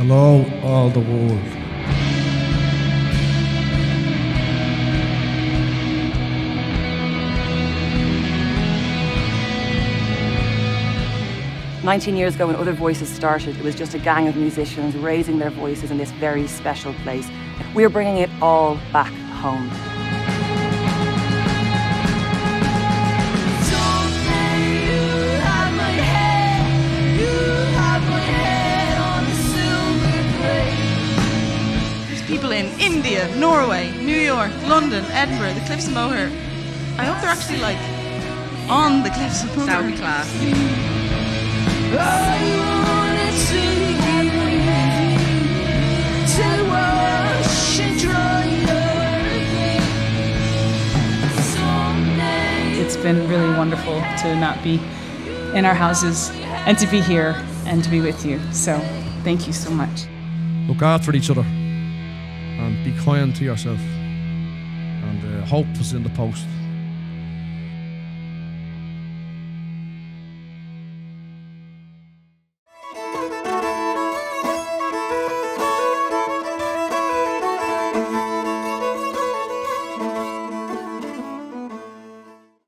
allow all the world.19 years ago when Other Voices started, it was just a gang of musicians raising their voices in this very special place. We're bringing it all back home. There's people in India, Norway, New York, London, Edinburgh, the Cliffs of Moher. I hope they're actually like on the Cliffs of Moher. That would be class. Oh, you wanted to get me to wash and dry everything. It's been really wonderful to not be in our houses and to be here and to be with you. So, thank you so much. Look out for each other and be kind to yourself. And hope is in the post.